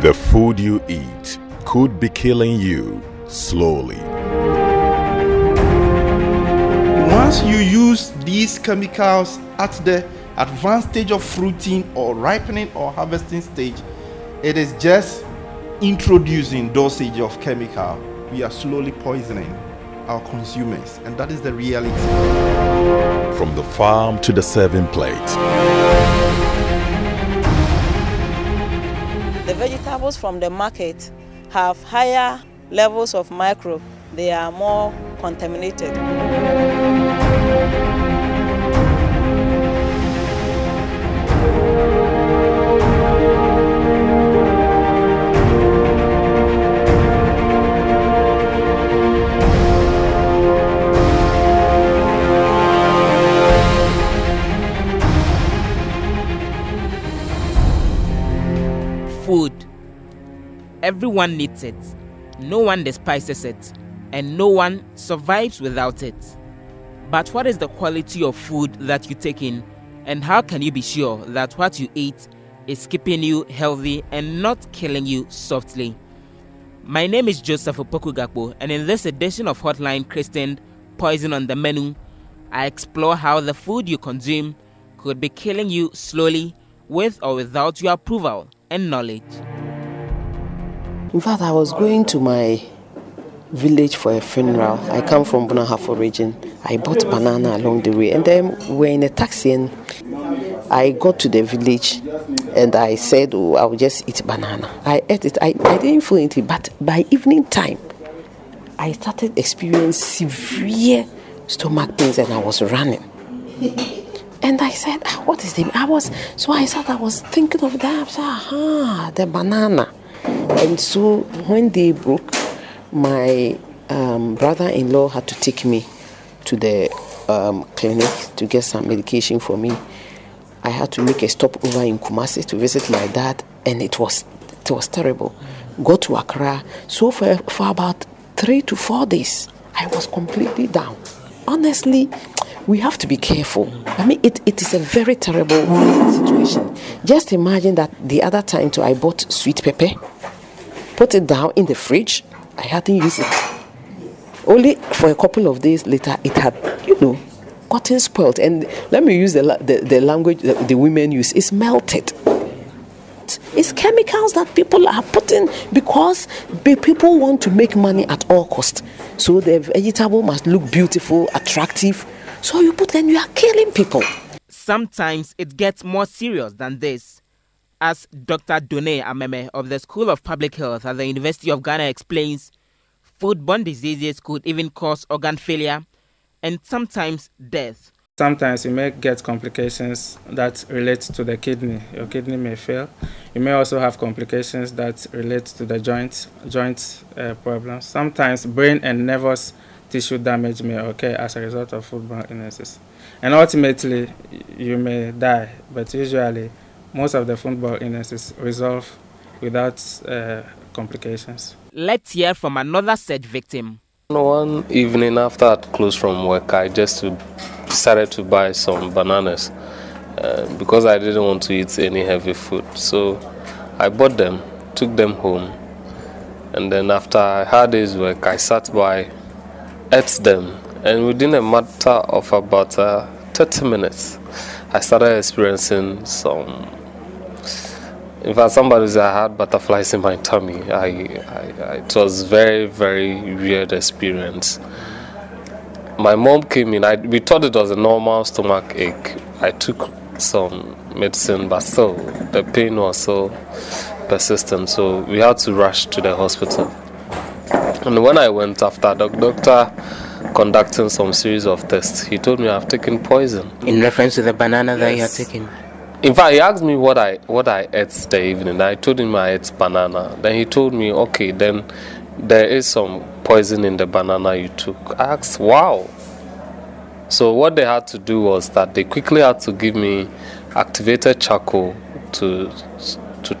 The food you eat could be killing you slowly. Once you use these chemicals at the advanced stage of fruiting or ripening or harvesting stage, it is just introducing dosage of chemical. We are slowly poisoning our consumers, and that is the reality. From the farm to the serving plate. The vegetables from the market have higher levels of microbes. They are more contaminated. Food. Everyone needs it, no one despises it, and no one survives without it. But what is the quality of food that you take in, and how can you be sure that what you eat is keeping you healthy and not killing you softly? My name is Joseph Opoku Gakpo, and in this edition of Hotline christened Poison on the Menu, I explore how the food you consume could be killing you slowly, with or without your approval and knowledge. In fact, I was going to my village for a funeral. I come from Bono Ahafo region. I bought banana along the way, and then we're in a taxi, and I got to the village, and I said, oh, I'll just eat banana. I ate it. I didn't feel anything, but by evening time, I started experiencing severe stomach pains, and I was running. And I said, what is the... I was thinking of that. I said, the banana. And so when they broke, my brother-in-law had to take me to the clinic to get some medication for me. I had to make a stopover in Kumasi to visit my dad, and it was terrible. Go to Accra. So for about 3 to 4 days, I was completely down. Honestly, we have to be careful. I mean, it is a very terrible situation. Just imagine that the other time too, I bought sweet pepper, put it down in the fridge. I hadn't used it. Only for a couple of days later, it had, gotten spoiled. And let me use the language that the women use. It's melted. It's chemicals that people are putting because people want to make money at all costs. So the vegetable must look beautiful, attractive. So you put, then you are killing people. Sometimes it gets more serious than this. As Dr. Donay Ameme of the School of Public Health at the University of Ghana explains, foodborne diseases could even cause organ failure and sometimes death. Sometimes you may get complications that relate to the kidney. Your kidney may fail. You may also have complications that relate to the joint problems. Sometimes brain and nervous tissue damage may occur as a result of foodborne illnesses. And ultimately, you may die. But usually, most of the foodborne illnesses resolve without complications. Let's hear from another said victim. One evening after I closed from work, I just started to buy some bananas because I didn't want to eat any heavy food. So I bought them, took them home, and then after I had this work, I sat by, ate them, and within a matter of about 30 minutes, I started experiencing some... In fact, somebody said I had butterflies in my tummy. It was very, very weird experience. My mom came in. We thought it was a normal stomach ache. I took some medicine, but still, the pain was so persistent. So we had to rush to the hospital. And when I went after the doctor conducting some series of tests, he told me I've taken poison. In reference to the banana that you had taken? In fact, he asked me what I ate the evening. I told him I ate banana. Then he told me, okay, then there is some poison in the banana you took. I asked, wow. So what they had to do was that they quickly had to give me activated charcoal to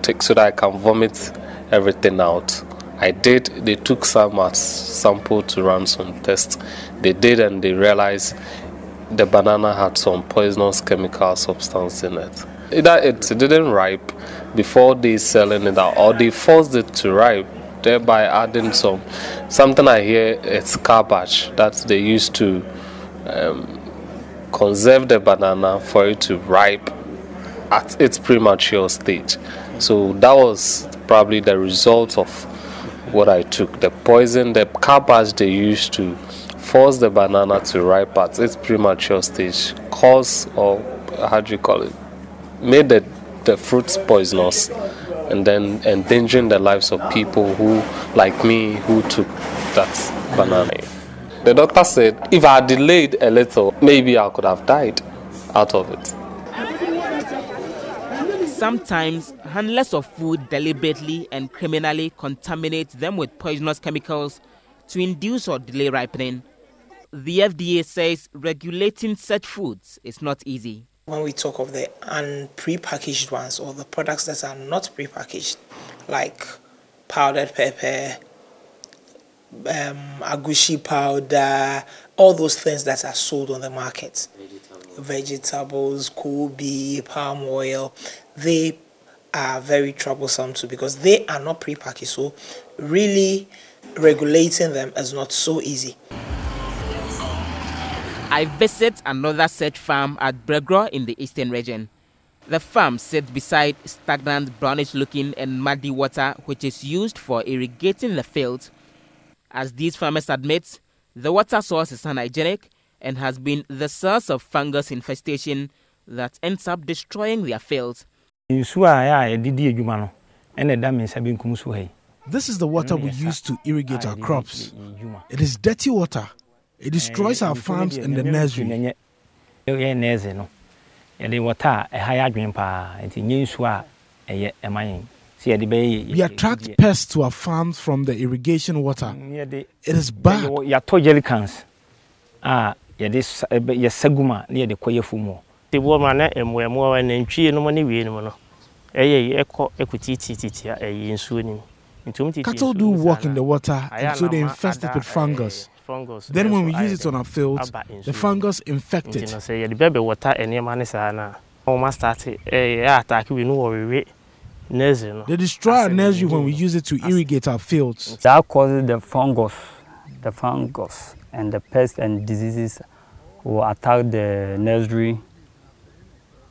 take so that I can vomit everything out. I did. They took some sample to run some tests. They did, and they realized the banana had some poisonous chemical substance in it. either it didn't ripe before they selling it out, or they forced it to ripe, thereby adding something. I hear it's carbage that they used to conserve the banana for it to ripe at its premature stage. So that was probably the result of what I took. The poison, the carbage they used to force the banana to ripe at its premature stage, cause, or how do you call it, made the fruits poisonous, and then endangering the lives of people who, like me, who took that banana. The doctor said if I delayed a little, maybe I could have died out of it. Sometimes handlers of food deliberately and criminally contaminate them with poisonous chemicals to induce or delay ripening. The FDA says regulating such foods is not easy. When we talk of the unprepackaged ones, or the products that are not prepackaged, like powdered pepper, agushi powder, all those things that are sold on the market, vegetables, kobe, palm oil, they are very troublesome too, because they are not prepackaged. So really regulating them is not so easy. I visit another such farm at Bregra in the eastern region. The farm sits beside stagnant, brownish-looking and muddy water, which is used for irrigating the fields. As these farmers admit, the water source is unhygienic and has been the source of fungus infestation that ends up destroying their fields. This is the water we use to irrigate our crops. It is dirty water. It destroys our farms and the nursery. We attract pests to our farms from the irrigation water. It is bad. Cattle do walk in the water, and so they infest it with fungus. Then when we use it on our fields, the fungus infect it. They destroy our nursery when we use it to irrigate our fields. That causes the fungus and the pests and diseases will attack the nursery,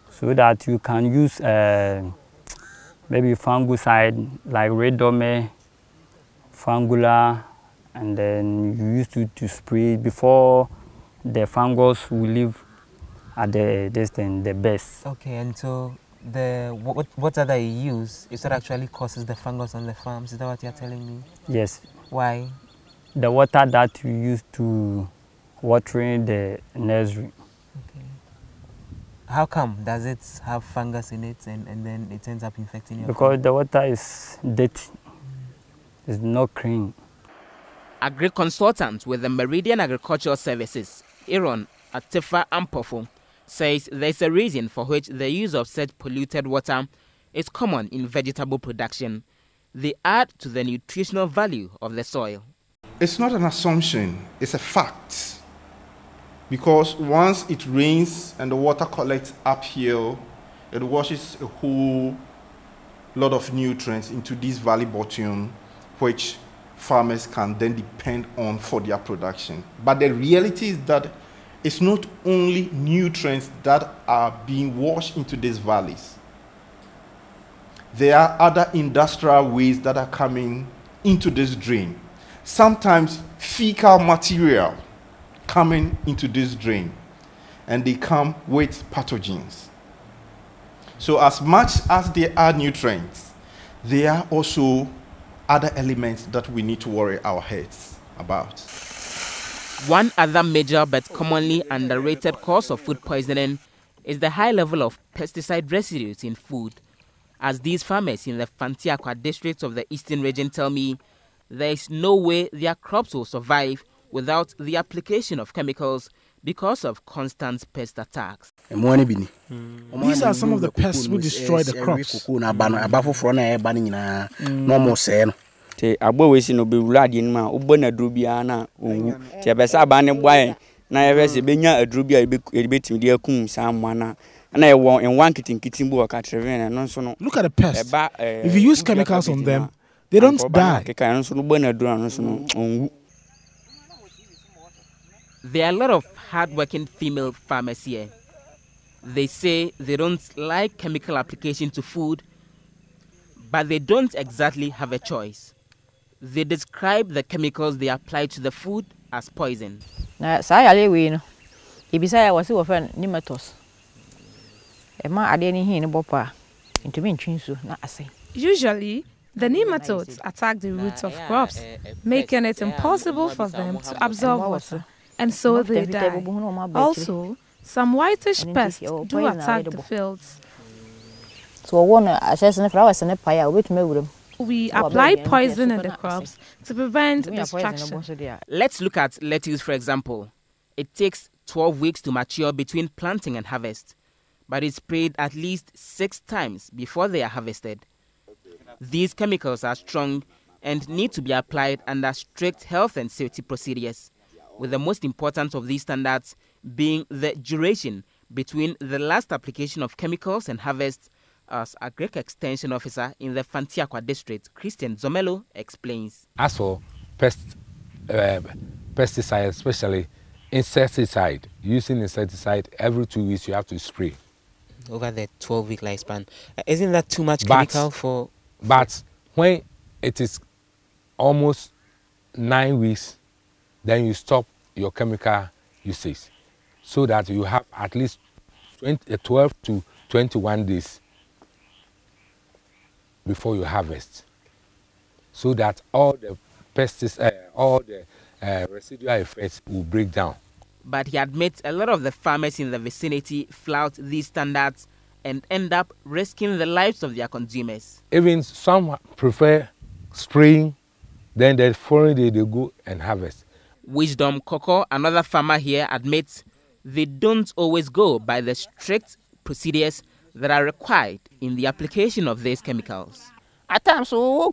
so that you can use maybe fungicide like Ridomil, Fangula, and then you use it to spray before the fungus will live at the distance, the best. Okay, and so the water that you use is what actually causes the fungus on the farms. Is that what you're telling me? Yes. Why? The water that you use to watering the nursery. Okay. How come? Does it have fungus in it and then it ends up infecting you? Because the water is dirty. It's not clean. Agri consultant with the Meridian Agricultural Services, Eron Atifa Ampofu, says there's a reason for which the use of such polluted water is common in vegetable production. They add to the nutritional value of the soil. It's not an assumption, it's a fact. Because once it rains and the water collects uphill, it washes a whole lot of nutrients into this valley bottom, which farmers can then depend on for their production. But the reality is that it's not only nutrients that are being washed into these valleys. There are other industrial waste that are coming into this drain. Sometimes fecal material coming into this drain, and they come with pathogens. So as much as there are nutrients, there are also other elements that we need to worry our heads about. One other major but commonly underrated cause of food poisoning is the high level of pesticide residues in food. As these farmers in the Fantiakwa district of the eastern region tell me, there is no way their crops will survive without the application of chemicals because of constant pest attacks. These are some of the pests which destroy the crops. And I want in one kitchen, or and also no. Look at the pests. If you use chemicals on them, they don't die. There are a lot of hard-working female farmers here. They say they don't like chemical application to food, but they don't exactly have a choice. They describe the chemicals they apply to the food as poison. Usually, the nematodes attack the roots of crops, making it impossible for them to absorb water, and so they die. Also, some whitish pests do attack the fields. We apply poison in the crops to prevent destruction. Let's look at lettuce, for example. It takes 12 weeks to mature between planting and harvest, but it's sprayed at least 6 times before they are harvested. These chemicals are strong and need to be applied under strict health and safety procedures, with the most important of these standards being the duration between the last application of chemicals and harvest, as Agric Extension Officer in the Fantiakwa district, Christian Zomelo, explains. As for pesticides, especially insecticide, using insecticide every 2 weeks you have to spray. Over the 12-week lifespan. Isn't that too much chemical for... But when it is almost 9 weeks, then you stop your chemical usage, so that you have at least 12 to 21 days before you harvest, so that all the pesticides, all the residual effects will break down. But he admits a lot of the farmers in the vicinity flout these standards and end up risking the lives of their consumers. Even some prefer spraying, then the following day they go and harvest. Wisdom Coco, another farmer here, admits they don't always go by the strict procedures that are required in the application of these chemicals. At times, the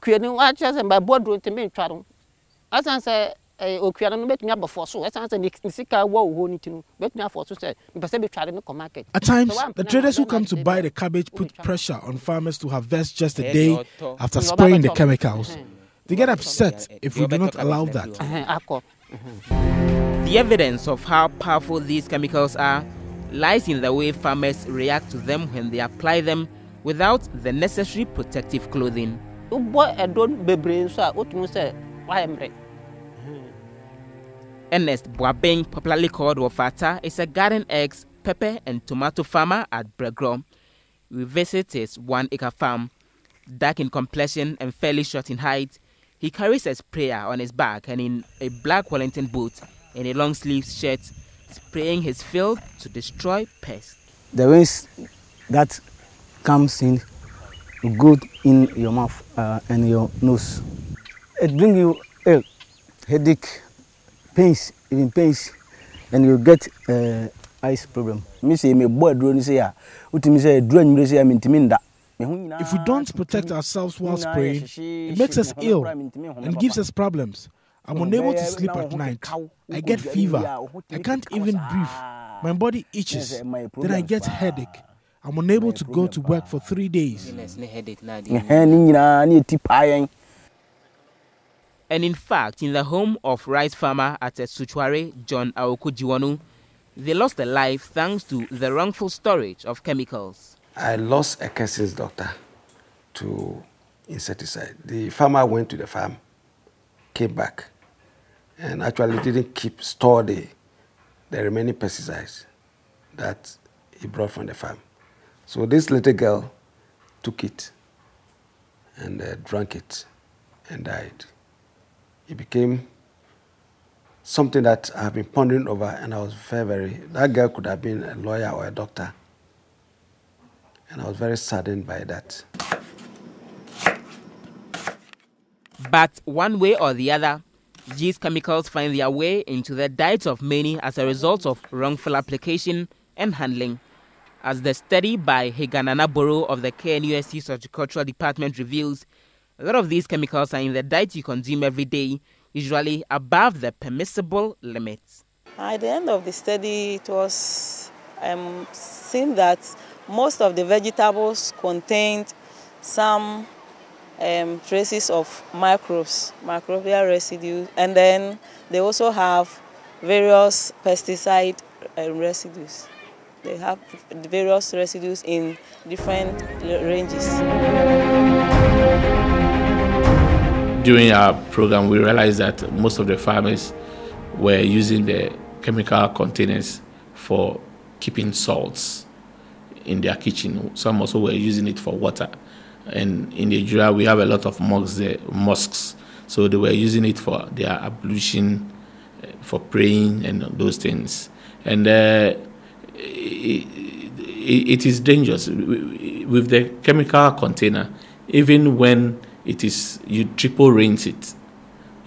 traders who come to buy the cabbage put pressure on farmers to harvest just a day after spraying the chemicals. They get upset if we do not allow that. The evidence of how powerful these chemicals are lies in the way farmers react to them when they apply them without the necessary protective clothing. Ernest Boabeng, popularly called Wofata, is a garden eggs, pepper and tomato farmer at Bregrom. We visit his 1-acre farm. Dark in complexion and fairly short in height, he carries a sprayer on his back and in a black Wellington boot and a long-sleeved shirt, spraying his field to destroy pests. The waste that comes in good in your mouth and your nose. It brings you a headache, pains, even pains, and you get eyes problem. If we don't protect ourselves while spraying, it makes us ill and gives us problems. I'm unable to sleep at night. I get fever. I can't even breathe. My body itches. Then I get headache. I'm unable to go to work for 3 days. And in fact, in the home of rice farmer at Sutuare, John Aokujewonu, they lost their life thanks to the wrongful storage of chemicals. I lost a cousin's daughter to insecticide. The farmer went to the farm, came back, and actually didn't store the remaining pesticides that he brought from the farm. So this little girl took it and drank it and died. It became something that I've been pondering over, and I was very, that girl could have been a lawyer or a doctor. And I was very saddened by that. But one way or the other, these chemicals find their way into the diets of many as a result of wrongful application and handling. As the study by Higan Anaboro of the KNUSC's Horticultural Department reveals, a lot of these chemicals are in the diet you consume every day, usually above the permissible limits. At the end of the study, it was seen that most of the vegetables contained some traces of microbes, microbial residues, and then they also have various pesticide residues. They have various residues in different ranges. During our program, we realized that most of the farmers were using the chemical containers for keeping salts in their kitchen. Some also were using it for water. And in Nigeria, we have a lot of mosques, so they were using it for their ablution, for praying, and those things. And it is dangerous. With the chemical container, even when it is, you triple rinse it,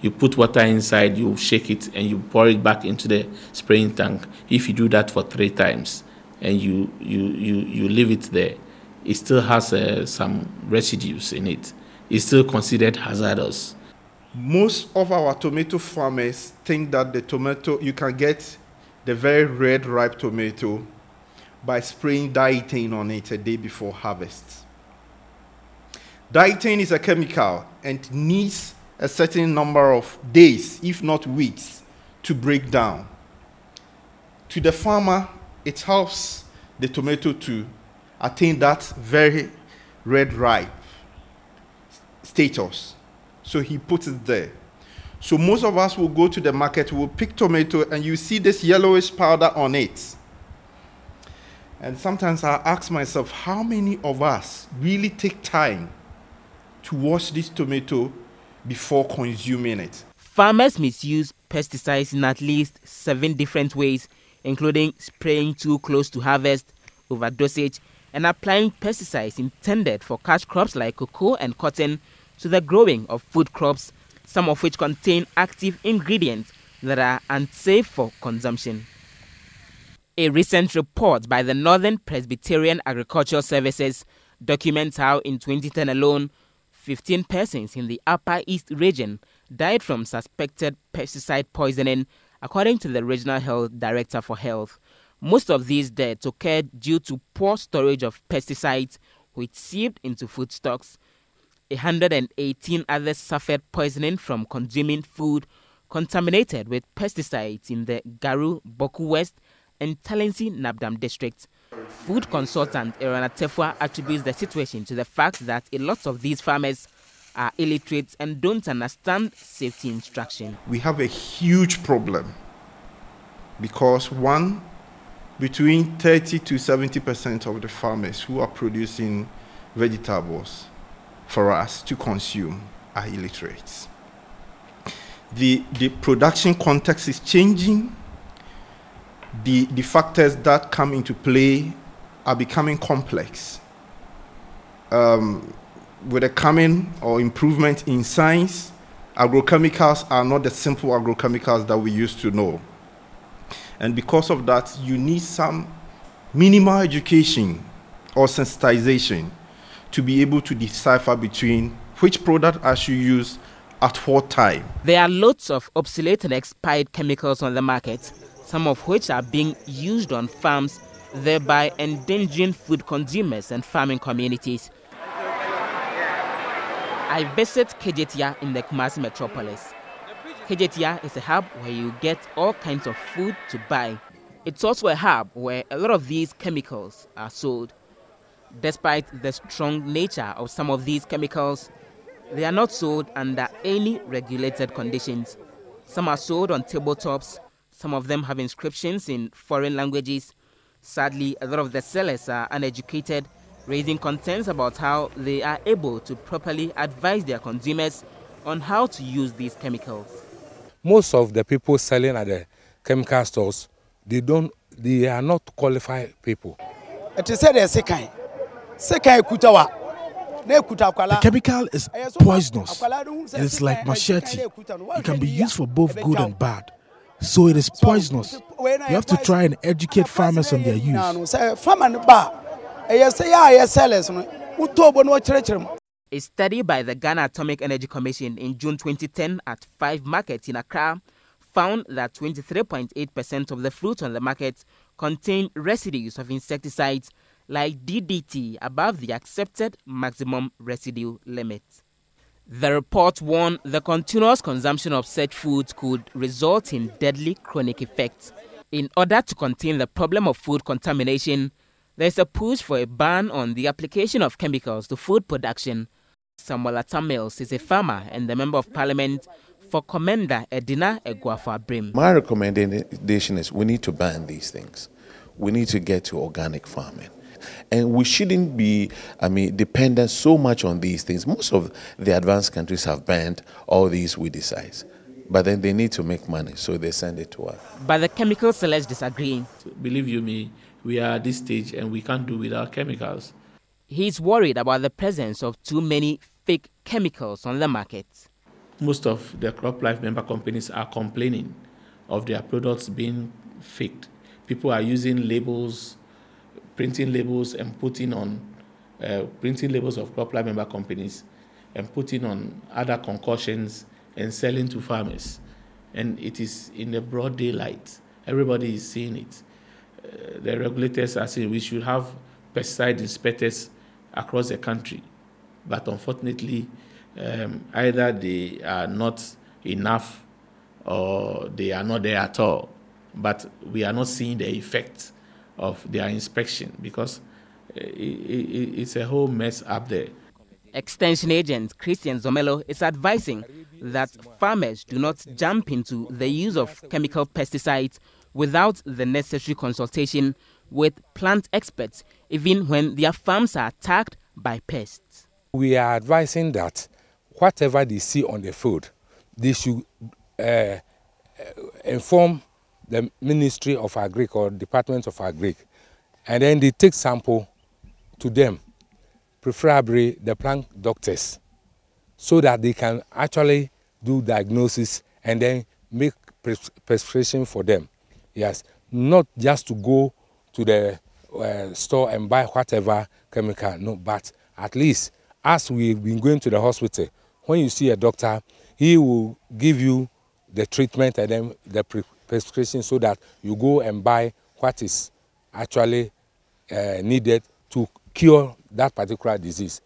you put water inside, you shake it, and you pour it back into the spraying tank. If you do that for 3 times, and you leave it there, it still has some residues in it. It's still considered hazardous. Most of our tomato farmers think that the tomato, you can get the very red ripe tomato by spraying dietane on it a day before harvest. Dietane is a chemical and needs a certain number of days, if not weeks, to break down. To the farmer, it helps the tomato to attain that very red ripe status. So he puts it there. So most of us will go to the market, we'll pick tomato, and you see this yellowish powder on it. And sometimes I ask myself, how many of us really take time to wash this tomato before consuming it? Farmers misuse pesticides in at least 7 different ways, including spraying too close to harvest, overdosage, and applying pesticides intended for cash crops like cocoa and cotton to the growing of food crops, some of which contain active ingredients that are unsafe for consumption. A recent report by the Northern Presbyterian Agricultural Services documents how in 2010 alone, 15 persons in the Upper East region died from suspected pesticide poisoning, according to the Regional Health Director for Health. Most of these deaths occurred due to poor storage of pesticides, which seeped into food stocks. 118 others suffered poisoning from consuming food contaminated with pesticides in the Garu, Boku West, and Talensi Nabdam districts. Food consultant Irana Tefwa attributes the situation to the fact that a lot of these farmers are illiterate and don't understand safety instruction. We have a huge problem because one, between 30% to 70% of the farmers who are producing vegetables for us to consume are illiterate. The production context is changing. The factors that come into play are becoming complex. With the coming or improvement in science, agrochemicals are not the simple agrochemicals that we used to know. And because of that, you need some minimal education or sensitization to be able to decipher between which product I should use at what time. There are lots of obsolete and expired chemicals on the market, some of which are being used on farms, thereby endangering food consumers and farming communities. I visit Kejetia in the Kumasi metropolis. Kejetia is a hub where you get all kinds of food to buy. It's also a hub where a lot of these chemicals are sold. Despite the strong nature of some of these chemicals, they are not sold under any regulated conditions. Some are sold on tabletops, some of them have inscriptions in foreign languages. Sadly, a lot of the sellers are uneducated, raising concerns about how they are able to properly advise their consumers on how to use these chemicals. Most of the people selling at the chemical stores, they are not qualified people. The chemical is poisonous. It is like machete. It can be used for both good and bad. So it is poisonous. You have to try and educate farmers on their use. A study by the Ghana Atomic Energy Commission in June 2010 at 5 markets in Accra found that 23.8% of the fruit on the market contained residues of insecticides like DDT above the accepted maximum residue limit. The report warned the continuous consumption of such foods could result in deadly chronic effects. In order to contain the problem of food contamination, there is a push for a ban on the application of chemicals to food production. Samuel Atam Mills is a farmer and the Member of Parliament for Komenda Edina Eguafwa-Brim. My recommendation is we need to ban these things. We need to get to organic farming. And we shouldn't be, dependent so much on these things. Most of the advanced countries have banned all these weedicides, but then they need to make money, so they send it to us. But the chemical sellers disagree. Believe you me, we are at this stage and we can't do without chemicals. He's worried about the presence of too many fake chemicals on the market. Most of the CropLife member companies are complaining of their products being faked. People are using labels, printing labels and putting on printing labels of CropLife member companies and putting on other concoctions and selling to farmers. And it is in the broad daylight. Everybody is seeing it. The regulators are saying we should have pesticide inspectors across the country. But unfortunately, either they are not enough or they are not there at all. But we are not seeing the effects of their inspection because it's a whole mess up there. Extension agent Christian Zomelo is advising that farmers do not jump into the use of chemical pesticides without the necessary consultation with plant experts, even when their farms are attacked by pests. We are advising that whatever they see on the field, they should inform the Ministry of Agri or Department of Agri, and then they take sample to them, preferably the plant doctors, so that they can actually do diagnosis and then make prescription for them. Yes, not just to go to the store and buy whatever chemical, no, but at least as we've been going to the hospital, when you see a doctor, he will give you the treatment and then the prescription so that you go and buy what is actually needed to cure that particular disease.